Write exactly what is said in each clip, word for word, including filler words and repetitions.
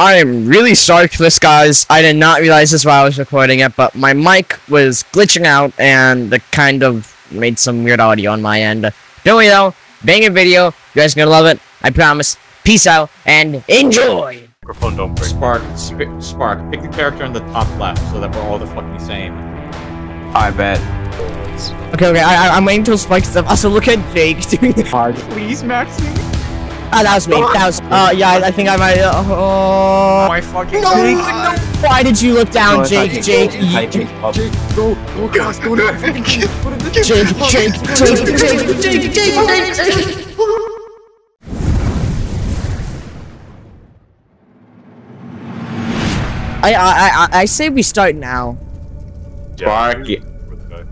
I am really sorry for this, guys. I did not realize this while I was recording it, but my mic was glitching out and it kind of made some weird audio on my end. Don't worry though, banging video. You guys are gonna love it. I promise. Peace out and enjoy. Microphone don't break. Spark, sp Spark, pick the character on the top left so that we're all the fucking same. I bet. Okay, okay. I, I I'm waiting till Spike stuff. Also, look at Jake doing the hard. Please, Maxie. Ah, that was me. That was. Uh, yeah, I, I think I might. Uh, oh. My fucking. No, no. Why did you look down, no, Jake? Jake, Jake, Jake, Jake, Jake, go, go, guys, go to the kid. Jake, Jake, Jake, Jake, Jake, Jake, Jake. I, I, I, I say we start now. Spark. Yeah.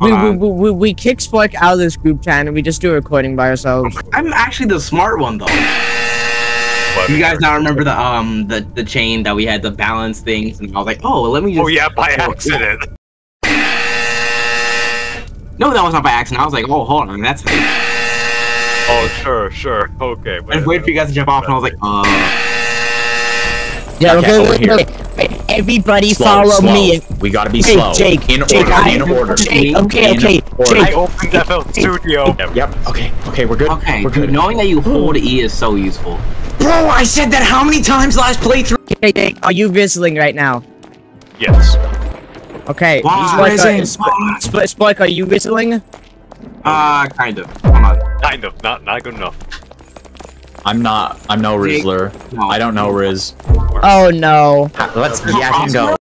We, we, we, we kick Spark out of this group chat and we just do a recording by ourselves. I'm actually the smart one though. Whatever. You guys now remember the um the, the chain that we had to balance things and I was like, oh, let me just- Oh yeah, by accident. No, that was not by accident. I was like, oh, hold on, that's- Oh, sure, sure, okay. I was waiting for you guys to jump off and I was like, uh... Yeah, okay, okay, okay. Everybody slow, follow slow. me. We gotta be Jake, slow. Jake, in Jake, order, I, in order. Jake, okay, in okay. Order. Jake, I opened Jake, F L Studio. Jake. Yep, okay, okay, we're good. Okay, we're good. Knowing that you hold E is so useful. Bro, I said that how many times last playthrough? Okay, Jake, are you visiting right now? Yes. Okay. Why? Spark, Spark, are you visiting? Uh, kind of. Come on. Kind of, not, not good enough. I'm not. I'm no Rizzler. No. I don't know Riz. Oh no. Let's yeah go.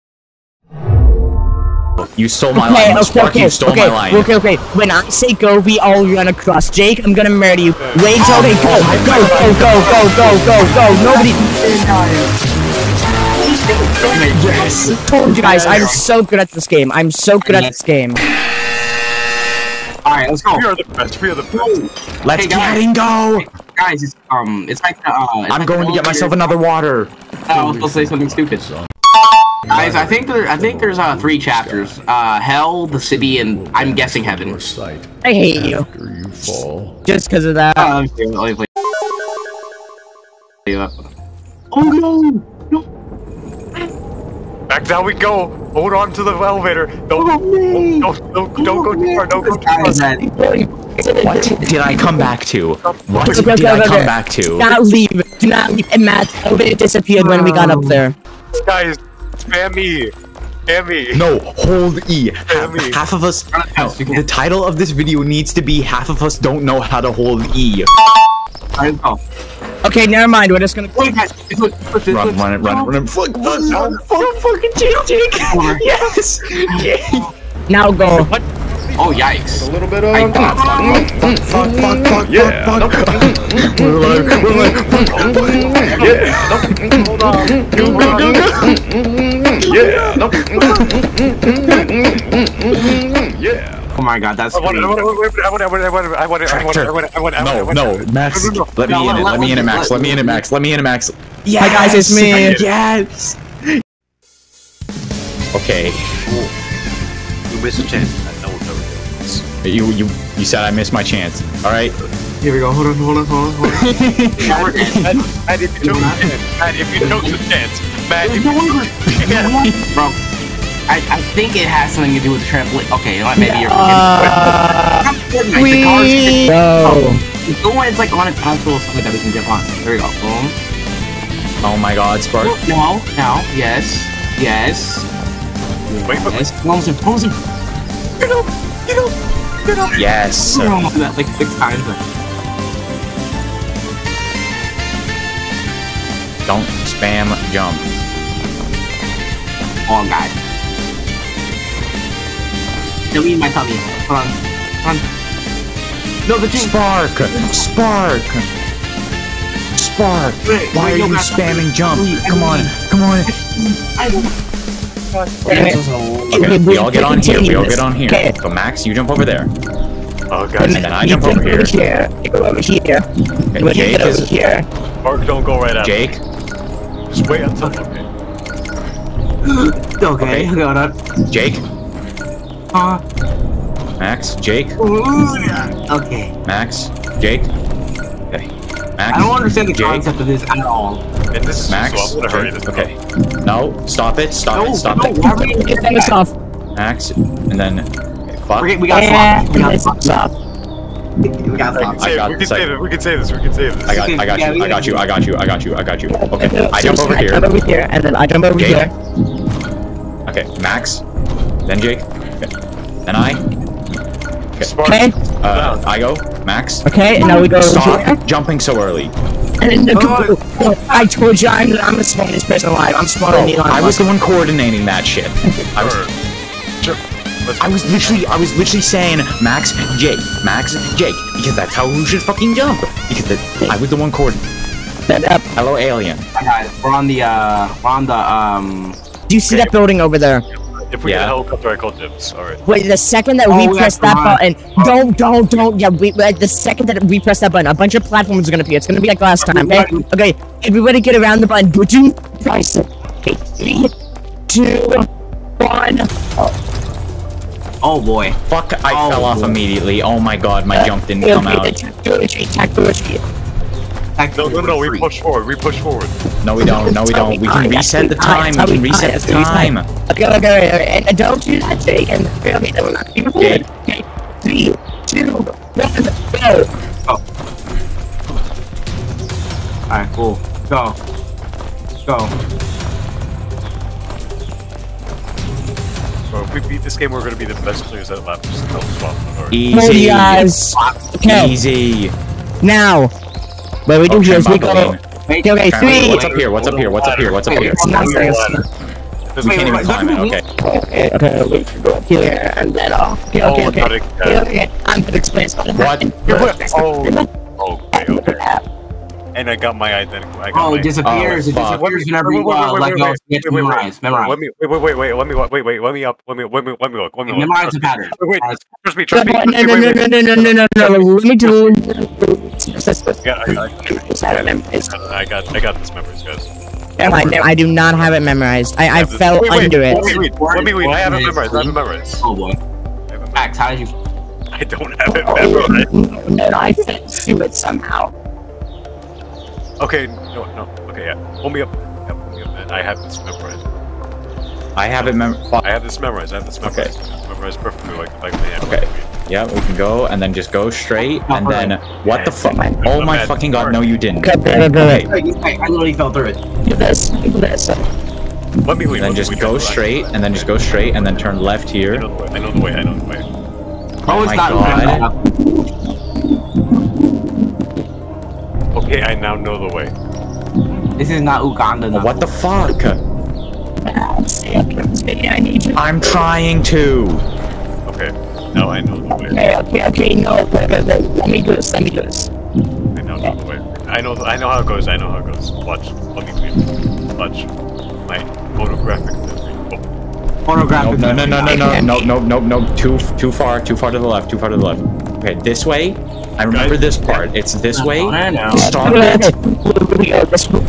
You stole my okay, line. Okay, Spark, okay, you stole okay, my line. Okay, okay. When I say go, we all run across. Jake, I'm gonna murder you. Wait till they go. Go, go, go, go, go, go, go. Nobody. Yes. I told you guys, I'm so good at this game. I'm so good at this game. Alright, let's go. We are the best. We are the best. Let's hey, get and go. Guys, it's, um, it's like the, uh, it's I'm like going to get myself here. Another water. Oh, I was supposed to say something stupid. So. Guys, I think there, I think there's uh three chapters: uh, hell, the city, and I'm guessing heaven. I hate you. you fall. Just because of that. Uh, oh no! No! Back down we go. Hold on to the elevator. Don't, oh, don't, don't, don't go too far. Don't go too far. What did I come back to? What okay, did okay, I okay. come back to? Do not leave. Do not leave. And Matt, it disappeared when we got up there. Guys, spam E. Spam E. No, hold E. Half, e. half of us. No, the title of this video needs to be Half of Us Don't Know How to Hold E. I oh. Okay, never mind. We're just gonna. Wait, guys. Run, run, run, run, run. Fuck, run, run. Fuck, fucking Jake, Jake. Yes. Jake. Now go. What? Oh yikes! A little bit of. Fuck! Fuck! Fuck! Fuck! Yeah! We're like, we're like, yeah! Hold on! Yeah! Yeah! Oh my God, that's. I want it! I want it! I want it! I want it! I want it! I want it! I want it! No! No! Max, let me in it! Let me in it, Max! Let me in it, Max! Let me in it, Max! Yeah, guys, it's me! Yes! Okay. You missed a chance. You you you said I missed my chance. All right. Here we go. Hold on, hold on, hold on, hold on. Matt, if you took the chance, Matt, if you took the chance, Matt, if you took bro, I I think it has something to do with the trampoline. Okay, you know what? Maybe you're. Uh, like, we the go. The one it's like on its own or something that we can jump on. There we go. Boom. Oh my God, Spark. No, no, yes, yes. Wait, yes. Mom's imposing. Get up, get up. Yes. We're almost at like six times. Don't spam jump. Oh God. Don't eat my tummy. Hold on. Hold on. No, the team. Spark. Spark. Spark. Wait, Why are you spamming jump? Come on. Come on. I don't. Okay, we all get on here, we all get on here. So Max, you jump over there. Oh guys, and then I jump over here. Go over here. Okay, Jake is here. Mark, don't go right out. Jake. Just wait until okay. Okay, hold on. Jake. Uh. Max, Jake. Ooh, yeah. Okay. Max, Jake. Okay. Max, I don't understand the Jake, concept of this at all. And this is Max, so I'm hurry this okay. Up. No, stop it, stop no, it, stop no, it. Why it. Get this off. Max, and then okay, fuck. We're, we got yeah, we got stop. Stop. We got stop. I got. We can save it. We can save this. We can save this. I got. I got you. I got you. I got you. I got you. I got you. Okay. So I jump over I here. I jump over here, and then I jump over Jake. Here. Okay, Max, then Jake, okay. Then I. Okay. Uh, I go. Max. Okay, and now we go. Stop jumping so early. And then oh. I told you I'm, I'm the smartest person alive. I'm smarter than Elon Musk. I was the one coordinating that shit. I was. Sure. I was literally, I was literally saying Max, Jake, Max, Jake, because that's how we should fucking jump. Because the, I was the one coordinating. Hello, alien. Hi guys, we're on the, uh, we're on the, um. Do you see okay. that building over there? If we yeah. get a helicopter, I call dibs. All right. Wait, the second that oh, we yeah, press that on. button, don't, don't, don't. Yeah, we. Uh, the second that we press that button, a bunch of platforms are gonna appear. It's gonna be like last time. Okay. Okay. Everybody, get around the button. Would you press it? Okay. Three, two, one. Oh, oh boy. Fuck! I oh, fell boy. off immediately. Oh my god, my uh, jump didn't okay, come out. Technology, technology. No, no, no, we push forward, we push forward. No, we don't, no, we don't. We can reset the time, we can reset the time. Okay, okay, okay, and don't do that, Jake. And okay, that will not be recorded. Okay, three, two, one, go. Oh. Alright, cool. Go. Go. Bro, if we beat this game, we're gonna be the best players at lap. Just help swap. Easy, guys. Okay. Easy. Now. But we do okay, just we go. Wait, okay, three. What's up here? What's up here? What's up here? What's up here? What's up here? Wait, we can't even climb it. Okay. Okay. Okay. We should go here and then off. Okay. Okay. Okay. Okay. Okay. Okay. I'm gonna explain something. What? Oh. Okay. Okay. And I got my identical. I got oh, it disappears. Oh, it disappears whenever you let go. Memorize. Memorize. Let me. Wait. Wait. Wait. Wait. Let me. Wait. Wait. Let me up. Let me. Let me. Let me look. Let me look. Memorize the pattern. Wait. Trust me. Trust me. No. No. No. No. No. No. No. No. Let me do. Yeah, I, I, I, I got, I got this memorized, guys. Never mind, I do not have it memorized. I, I fell wait, wait, under wait, it. Wait, wait, let me read. I have it memorized. I have it memorized. Oh boy. Max, how did you? I don't have it memorized. And I fell through it somehow. Okay, no, no. Okay, yeah. Hold me up. Yeah, hold me up, man. I have this memorized. I have it memorized. I have this memorized. I have this memorized. Okay. Memorized perfectly, like like the okay. Yeah, we can go and then just go straight and then what yeah, the fuck? Oh my bad. Fucking god! No, you didn't. Okay, okay. okay. I literally fell through it. Do this. Do this. Let me leave. Then just go straight and then just go straight and then turn left here. I know the way. I know the way. I know the way. Oh it's my not god! Okay, I now know the way. This is not Uganda. Now. What the fuck? I'm trying to. Okay. No, I know the way. Okay, okay, okay, no, let me do this, let me do this. I know the way. I know, I know how it goes, I know how it goes. Watch, let me clean. Watch. My photographic memory. Oh. Photographic no, no, no, no, no, no, no, no, no, no, too, too far, too far to the left, too far to the left. Okay, this way, I remember this part. It's this way, start it. We go this way.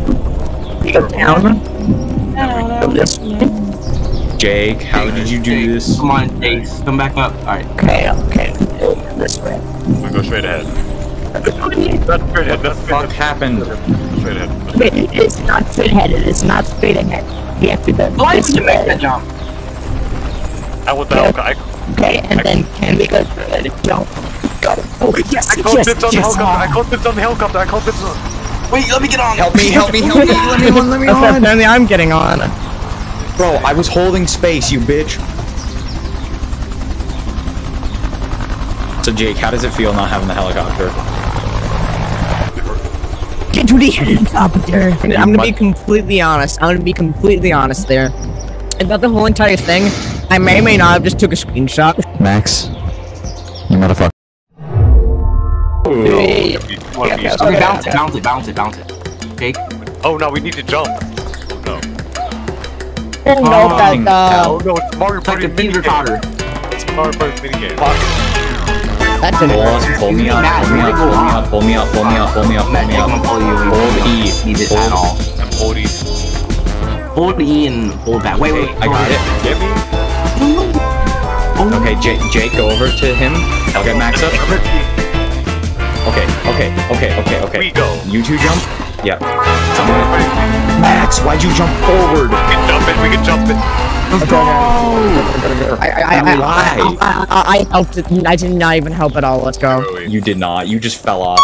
We go down. We go this way. Jake, how Jake, did you do Jake, this? Come on, Jake, come back up. Alright. Okay, okay. This way. I'm gonna go straight ahead. Not straight ahead, not straight ahead. What the fuck happened? Straight ahead. Wait, it's not straight ahead, it is not straight ahead. We have to go Why this way. Why did you make that jump? I want the okay. helicopter. Okay, and I, then can we go straight ahead? Don't. Go. Oh, yes, I called yes, dips on yes, the helicopter. Uh, I called dips on the helicopter. I called dips on... Wait, let me get on. Help me, help me, help me. Let me on, let me on. Apparently I'm getting on. Bro, I was holding space, you bitch. So Jake, how does it feel not having the helicopter? Get to the helicopter! I'm gonna be completely honest. I'm gonna be completely honest there. About the whole entire thing, I may may not have just took a screenshot. Max, you motherfucker. Hey. Okay, okay, bounce it, bounce it, bounce it, bounce it. Jake? Oh no, we need to jump. I didn't know oh, that, uh, oh, no, it's Mario Party like mini Potter. It's Mario Party minigame. That's an awesome. Pull me up, pull me up, pull me up, pull me up, pull me up, pull me up. Hold E. Need it at all. I'm hold E. Hold E and hold that. Wait, wait, I got it. Get me. Okay, Jake, Jake, go over to him. I'll get Max up. Okay, okay, okay, okay, okay. We go. You two jump? Yeah. Max, why'd you jump forward? We can jump it, we can jump it. Let's go! I, I, I, I, I, I helped it. I did not even help at all. Let's go. You did not. You just fell off.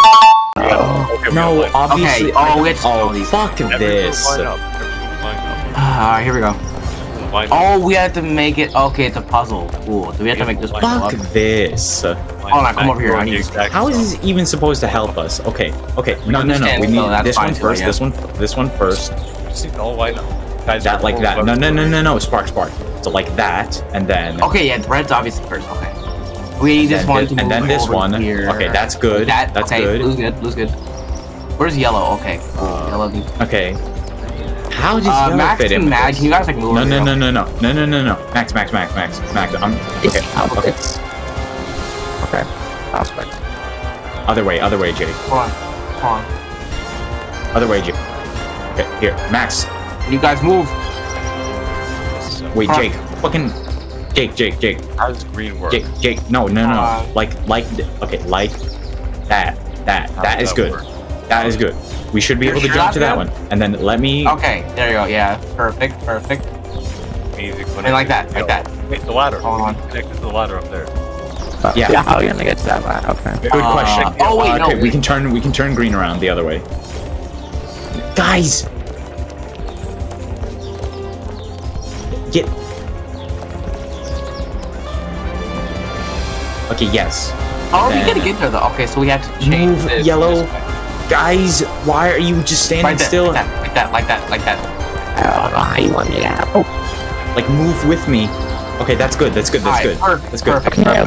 Oh, okay, no, obviously. Okay. Oh, it's all oh, these. Fuck this. Alright, here we go. Oh, we have to make it. Okay, it's a puzzle. Cool. Do we have to make this puzzle? Fuck this. Hold on, come over here. I need to. How is this even supposed to help us? Okay, okay. No, no, no. We need this one first. This one. This one first. All white. That like that. No, no, no, no, no. Spark, spark. So like that, and then. Okay, yeah. Red's obviously first. Okay. We need this one to move over here. And then this one. Okay, that's good. That's good. Blue's good. Blue's good. Where's yellow? Okay. Yellow. Okay. How does uh, Max fit in? Max, you guys like move. No, no, no, no, no, no, no, no, no. Max, Max, Max, Max, Max. I'm okay. Okay. Okay. Okay. Aspect. Other way, other way, Jake. Hold on, hold on. Other way, Jake. Okay, here, Max. You guys move. Wait, huh. Jake. Fucking Jake, Jake, Jake. How does green work? Jake, Jake. No, no, no. Uh, like, like. Okay, like that. That. That is that good. Work? That is good. We should be You're able to jump to that one. And then let me... Okay, there you go. Yeah, perfect, perfect. Music, and like that, like that. Wait, the ladder. Hold on. Connected to the ladder up there. Uh, yeah. yeah. How are you gonna get to that ladder? Okay. Good uh, question. Oh wait, uh, no. Okay, wait. we can turn. We can turn green around the other way. Guys, get. Okay. Yes. Oh, we gotta get there though. Okay, so we have to change move this yellow. Guys, why are you just standing like that, still? Like that, like that, like that, like that. Oh, how you want me to have? Oh. Like, move with me. Okay, that's good, that's good, that's good. Right, that's good. Perfect. Okay.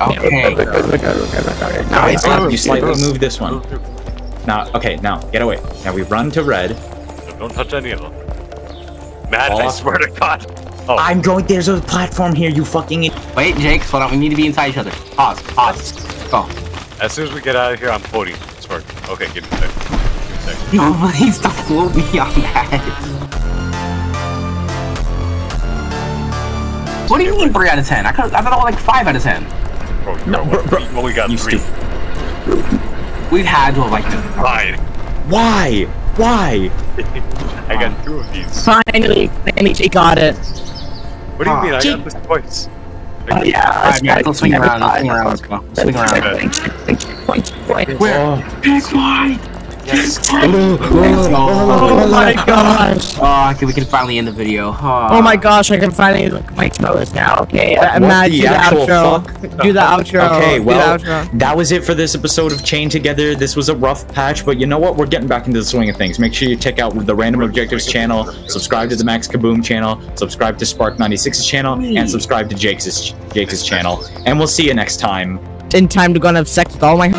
Now it's up. You slightly move this one. Now, okay, now, get away. Now we run to red. Don't touch any of them. Matt, oh. I swear to God. Oh. I'm going, there's a platform here, you fucking... Wait, Jake, slow down. We need to be inside each other. Pause, pause. Go. As soon as we get out of here, I'm floating. It's working. Okay, give me a second. No, please don't float me on that. What do you mean three out of ten? I, I thought I was like five out of ten. Bro, no, bro, bro. Well, we got you three. We've had to have like five. Why? Why? I got two of these. Finally, finally, Jake got it. What do you mean? I got this twice. Oh, yeah, let's right, swing around. Swing around. Swing around. Swing around. Where? Big wide. Yes. Oh, oh, oh, oh my gosh! Oh, okay, we can finally end the video. Oh, oh my gosh, I can finally look at my toes now. Okay, uh, Matt, do the outro. Do the outro. Okay, well, outro. That was it for this episode of Chained Together. This was a rough patch, but you know what? We're getting back into the swing of things. Make sure you check out the Random Objectives channel, subscribe to the Max Kaboom channel, subscribe to Spark ninety-six's channel, and subscribe to Jake's Jake's channel. And we'll see you next time. In time to go and have sex with all my.